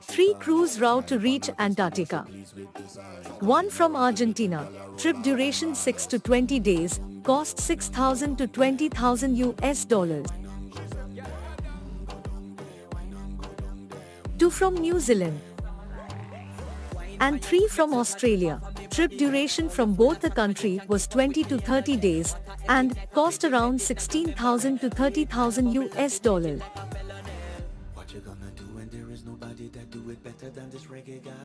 3 cruise route to reach Antarctica. One from Argentina. Trip duration 6 to 20 days. Cost $6,000 to $20,000. 2 from New Zealand. And 3 from Australia. Trip duration from both the country was 20 to 30 days and cost around $16,000 to $30,000.